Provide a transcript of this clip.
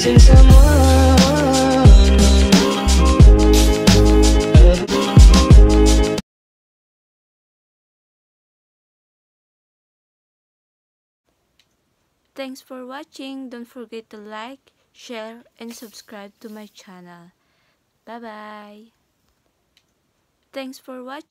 missing someone. Thanks for watching. Don't forget to like, share, and subscribe to my channel. Bye bye. Thanks for watching.